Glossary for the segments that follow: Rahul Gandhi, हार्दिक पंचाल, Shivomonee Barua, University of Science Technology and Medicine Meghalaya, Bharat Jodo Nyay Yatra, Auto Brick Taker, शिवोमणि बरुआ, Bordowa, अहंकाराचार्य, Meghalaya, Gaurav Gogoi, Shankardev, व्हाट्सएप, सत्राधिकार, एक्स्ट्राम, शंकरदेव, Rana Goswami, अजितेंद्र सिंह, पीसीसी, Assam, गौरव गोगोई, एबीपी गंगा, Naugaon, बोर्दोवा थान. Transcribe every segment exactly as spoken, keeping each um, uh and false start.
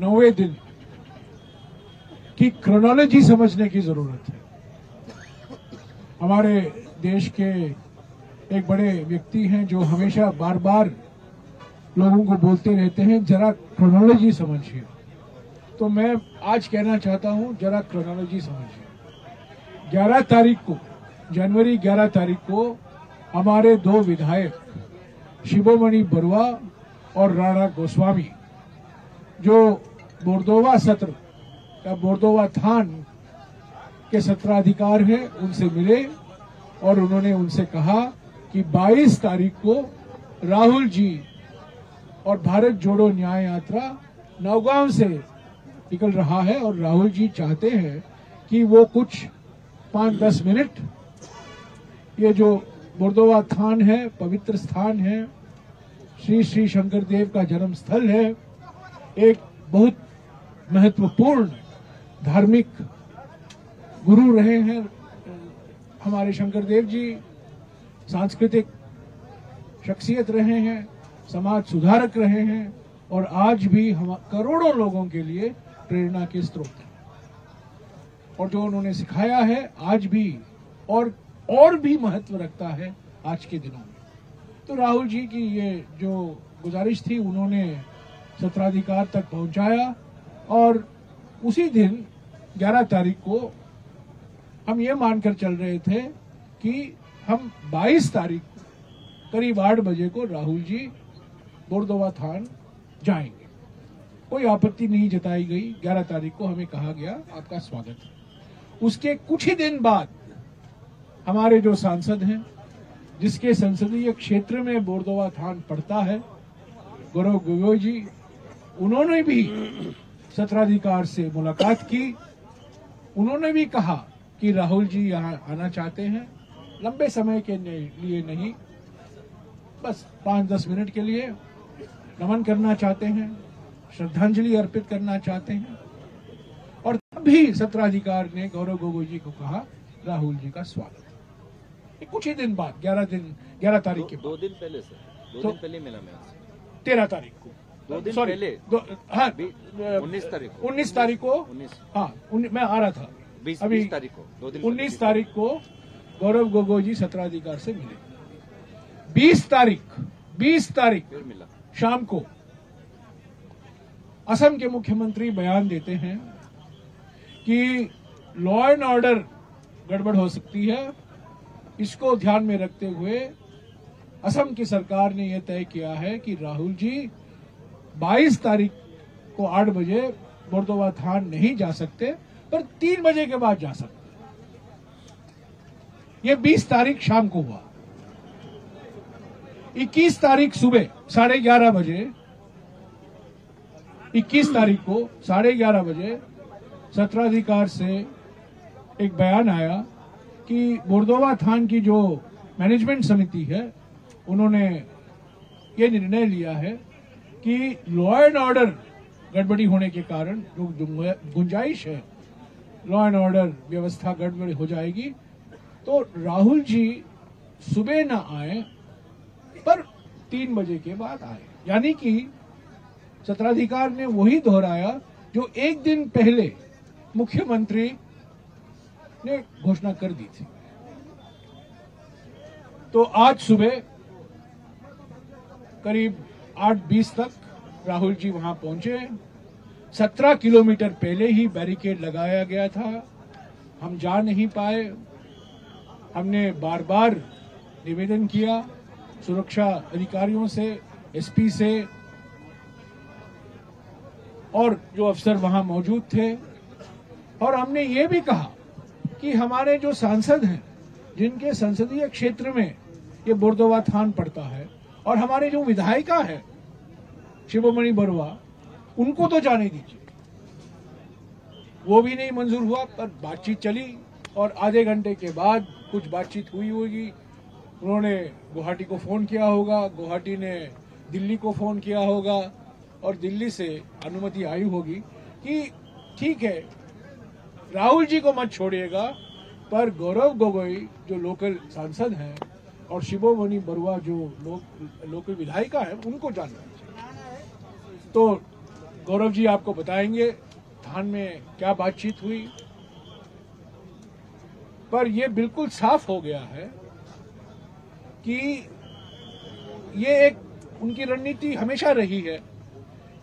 नौवें दिन की क्रोनोलॉजी समझने की जरूरत है। हमारे देश के एक बड़े व्यक्ति हैं जो हमेशा बार बार लोगों को बोलते रहते हैं जरा क्रोनोलॉजी समझिए, तो मैं आज कहना चाहता हूं जरा क्रोनोलॉजी समझिए। ग्यारह तारीख को जनवरी ग्यारह तारीख को हमारे दो विधायक शिवोमणि बरुआ और राणा गोस्वामी जो बोर्दोवा सत्र या बोर्दोवा थान के सत्राधिकार हैं उनसे मिले और उन्होंने उनसे कहा कि बाईस तारीख को राहुल जी और भारत जोड़ो न्याय यात्रा नौगांव से निकल रहा है और राहुल जी चाहते हैं कि वो कुछ पाँच दस मिनट ये जो बोर्दोवा थान है, पवित्र स्थान है, श्री श्री शंकरदेव का जन्म स्थल है, एक बहुत महत्वपूर्ण धार्मिक गुरु रहे हैं हमारे शंकरदेव जी, सांस्कृतिक शख्सियत रहे हैं, समाज सुधारक रहे हैं और आज भी हम करोड़ों लोगों के लिए प्रेरणा के स्रोत हैं और जो उन्होंने सिखाया है आज भी और और भी महत्व रखता है आज के दिनों में। तो राहुल जी की ये जो गुजारिश थी उन्होंने सत्राधिकार तक पहुंचाया और उसी दिन ग्यारह तारीख को हम ये मानकर चल रहे थे कि हम बाईस तारीख करीब आठ बजे को राहुल जी बोर्दोवा थान जाएंगे, कोई आपत्ति नहीं जताई गई। ग्यारह तारीख को हमें कहा गया आपका स्वागत है। उसके कुछ ही दिन बाद हमारे जो सांसद हैं जिसके संसदीय क्षेत्र में बोर्दोवा थान पड़ता है, गौरव गोगोई जी, उन्होंने भी सत्राधिकार से मुलाकात की। उन्होंने भी कहा कि राहुल जी यहाँ आना चाहते हैं, लंबे समय के लिए नहीं, बस पाँच दस मिनट के लिए नमन करना चाहते हैं, श्रद्धांजलि अर्पित करना चाहते हैं। और तब भी सत्राधिकार ने गौरव गोगोई जी को कहा राहुल जी का स्वागत। कुछ ही दिन बाद ग्यारह दिन ग्यारह तारीख के दो दिन पहले से दो दिन पहले मिला मैं तेरह तारीख को दो दिन सॉरी हाँ उन्नीस तारीख को उन्नीस तारीख को हाँ मैं आ रहा था अभी तारीख को उन्नीस तारीख को गौरव गोगोई जी सत्राधिकार से मिले। बीस तारीख बीस तारीख मिला शाम को असम के मुख्यमंत्री बयान देते हैं कि लॉ एंड ऑर्डर गड़बड़ हो सकती है, इसको ध्यान में रखते हुए असम की सरकार ने यह तय किया है कि राहुल जी बाईस तारीख को आठ बजे बोर्दोवा थान नहीं जा सकते पर तीन बजे के बाद जा सकते। यह बीस तारीख शाम को हुआ। इक्कीस तारीख सुबह साढ़े ग्यारह बजे इक्कीस तारीख को साढ़े ग्यारह बजे सत्राधिकार से एक बयान आया कि बोर्दोवा थान की जो मैनेजमेंट समिति है उन्होंने ये निर्णय लिया है कि लॉ एंड ऑर्डर गड़बड़ी होने के कारण जो गुंजाइश है लॉ एंड ऑर्डर व्यवस्था गड़बड़ी हो जाएगी, तो राहुल जी सुबह ना आए पर तीन बजे के बाद आए। यानी कि सत्राधिकार ने वही दोहराया जो एक दिन पहले मुख्यमंत्री ने घोषणा कर दी थी। तो आज सुबह करीब आठ बीस तक राहुल जी वहां पहुंचे। सत्रह किलोमीटर पहले ही बैरिकेड लगाया गया था, हम जा नहीं पाए। हमने बार बार निवेदन किया सुरक्षा अधिकारियों से, एसपी से और जो अफसर वहां मौजूद थे, और हमने ये भी कहा कि हमारे जो सांसद हैं जिनके संसदीय क्षेत्र में ये बोर्दोवा थान पड़ता है और हमारे जो विधायिका है शिवोमणि बरुआ, उनको तो जाने दीजिए। वो भी नहीं मंजूर हुआ पर बातचीत चली और आधे घंटे के बाद कुछ बातचीत हुई होगी। उन्होंने गुवाहाटी को फ़ोन किया होगा, गुवाहाटी ने दिल्ली को फ़ोन किया होगा और दिल्ली से अनुमति आई होगी कि ठीक है राहुल जी को मत छोड़िएगा पर गौरव गोगोई जो लोकल सांसद हैं और शिवोमणि बरुआ जो लो, लोकल विधायिका है उनको जाना चाहिए। तो गौरव जी आपको बताएंगे धान में क्या बातचीत हुई, पर यह बिल्कुल साफ हो गया है कि ये एक उनकी रणनीति हमेशा रही है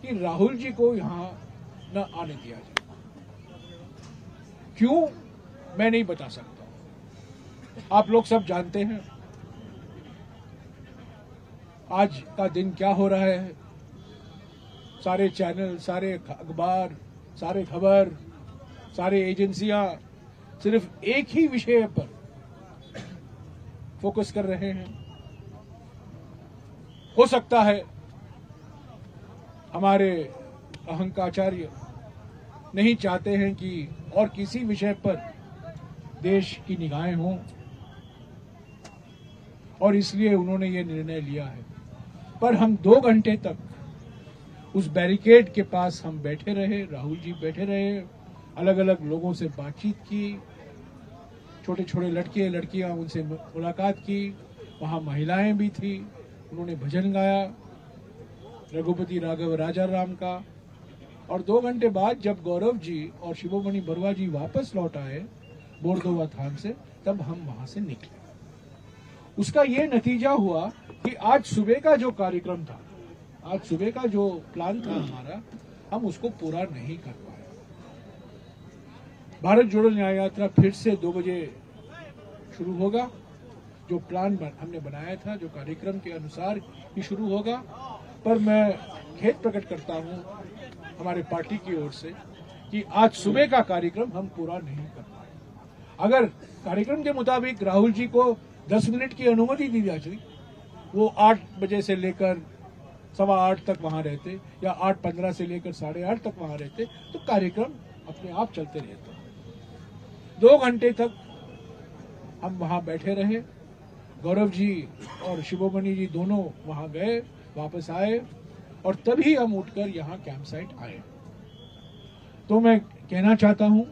कि राहुल जी को यहां न आने दिया जाए। क्यों मैं नहीं बता सकता, आप लोग सब जानते हैं आज का दिन क्या हो रहा है। सारे चैनल, सारे अखबार, सारे खबर, सारे एजेंसियां सिर्फ एक ही विषय पर फोकस कर रहे हैं। हो सकता है हमारे अहंकाराचार्य नहीं चाहते हैं कि और किसी विषय पर देश की निगाहें हों और इसलिए उन्होंने ये निर्णय लिया है। पर हम दो घंटे तक उस बैरिकेड के पास हम बैठे रहे, राहुल जी बैठे रहे, अलग अलग लोगों से बातचीत की, छोटे छोटे लड़के लड़कियां उनसे मुलाकात की, वहां महिलाएं भी थी, उन्होंने भजन गाया रघुपति राघव राजा राम का। और दो घंटे बाद जब गौरव जी और शिवोमणि बरुआ जी वापस लौट आए बोरदोवा थान से, तब हम वहां से निकले। उसका ये नतीजा हुआ कि आज सुबह का जो कार्यक्रम था, आज सुबह का जो प्लान था हमारा, हम उसको पूरा नहीं कर पाए। भारत जोड़ो न्याय यात्रा फिर से दो बजे शुरू होगा, जो प्लान हमने बनाया था, जो कार्यक्रम के अनुसार ही शुरू होगा। पर मैं खेद प्रकट करता हूँ हमारे पार्टी की ओर से कि आज सुबह का कार्यक्रम हम पूरा नहीं कर पाए। अगर कार्यक्रम के मुताबिक राहुल जी को दस मिनट की अनुमति दी जाती, वो आठ बजे से लेकर सवा आठ तक वहां रहते या आठ पंद्रह से लेकर साढ़े आठ तक वहां रहते, तो कार्यक्रम अपने आप चलते रहते। दो घंटे तक हम वहां बैठे रहे, गौरव जी और शिवोमणि जी दोनों वहां गए, वापस आए और तभी हम उठकर यहाँ कैंप साइट आए। तो मैं कहना चाहता हूँ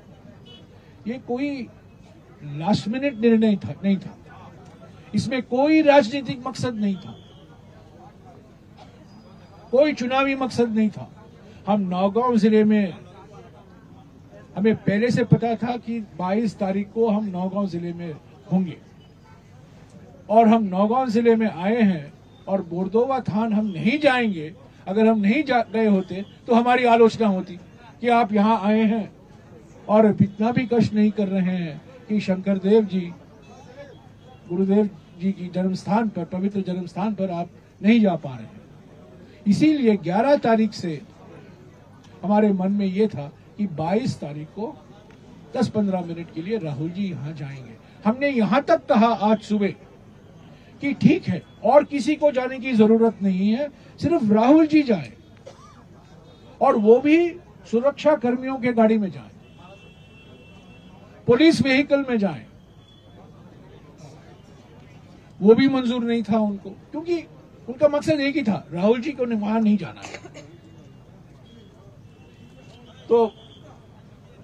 ये कोई लास्ट मिनट निर्णय था नहीं था, इसमें कोई राजनीतिक मकसद नहीं था, कोई चुनावी मकसद नहीं था। हम नौगांव जिले में, हमें पहले से पता था कि बाईस तारीख को हम नौगांव जिले में होंगे और हम नौगांव जिले में आए हैं और बोरदोवा थान हम नहीं जाएंगे। अगर हम नहीं जा गए होते तो हमारी आलोचना होती कि आप यहाँ आए हैं और इतना भी कष्ट नहीं कर रहे हैं कि शंकरदेव जी, गुरुदेव जी की जन्म स्थान पर, पवित्र जन्म स्थान पर आप नहीं जा पा रहे हैं। इसीलिए ग्यारह तारीख से हमारे मन में ये था कि बाईस तारीख को दस पंद्रह मिनट के लिए राहुल जी यहाँ जाएंगे। हमने यहाँ तक कहा आज सुबह कि ठीक है, और किसी को जाने की जरूरत नहीं है, सिर्फ राहुल जी जाए और वो भी सुरक्षा कर्मियों के गाड़ी में जाए, पुलिस व्हीकल में जाए। वो भी मंजूर नहीं था उनको, क्योंकि उनका मकसद एक ही था, राहुल जी को वहां नहीं जाना है। तो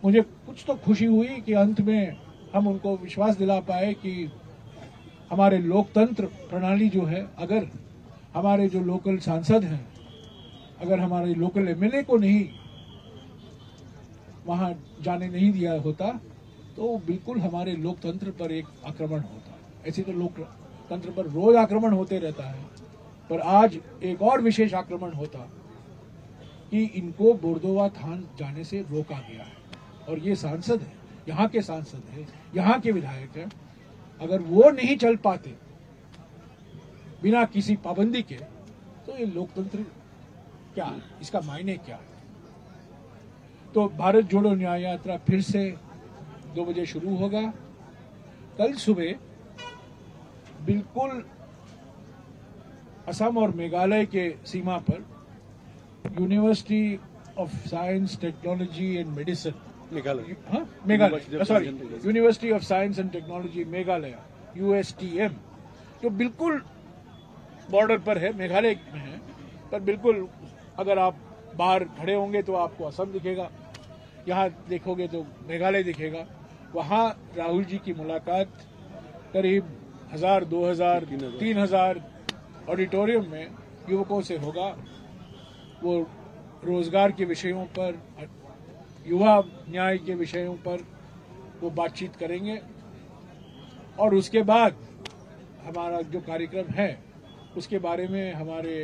मुझे कुछ तो खुशी हुई कि अंत में हम उनको विश्वास दिला पाए कि हमारे लोकतंत्र प्रणाली जो है, अगर हमारे जो लोकल सांसद हैं, अगर हमारे लोकल एमएलए को नहीं वहाँ जाने नहीं दिया होता तो बिल्कुल हमारे लोकतंत्र पर एक आक्रमण होता। ऐसे तो लोकतंत्र पर रोज आक्रमण होते रहता है, पर आज एक और विशेष आक्रमण होता कि इनको बोरदोवा थान जाने से रोका गया है। और ये सांसद है, यहाँ के सांसद है, यहाँ के विधायक हैं, अगर वो नहीं चल पाते बिना किसी पाबंदी के, तो ये लोकतंत्र क्या है, इसका मायने क्या है। तो भारत जोड़ो न्याय यात्रा फिर से दो बजे शुरू होगा। कल सुबह बिल्कुल असम और मेघालय के सीमा पर university of science technology and medicine Meghalaya, हाँ Meghalaya sorry university of science and technology Meghalaya U S T M, जो बिल्कुल बॉर्डर पर है, मेघालय में है, पर बिल्कुल अगर आप बाहर खड़े होंगे तो आपको असम दिखेगा, यहाँ देखोगे तो मेघालय दिखेगा। वहाँ राहुल जी की मुलाकात करीब हजार, दो हजार, तीन हजार ऑडिटोरियम में युवकों से होगा। वो रोजगार के विषयों पर, युवा न्याय के विषयों पर वो बातचीत करेंगे और उसके बाद हमारा जो कार्यक्रम है उसके बारे में हमारे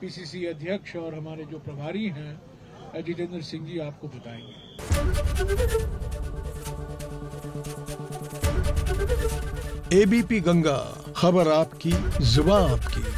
पीसीसी अध्यक्ष और हमारे जो प्रभारी हैं अजितेंद्र सिंह जी आपको बताएंगे। एबीपी गंगा, खबर आपकी, जुबान आपकी।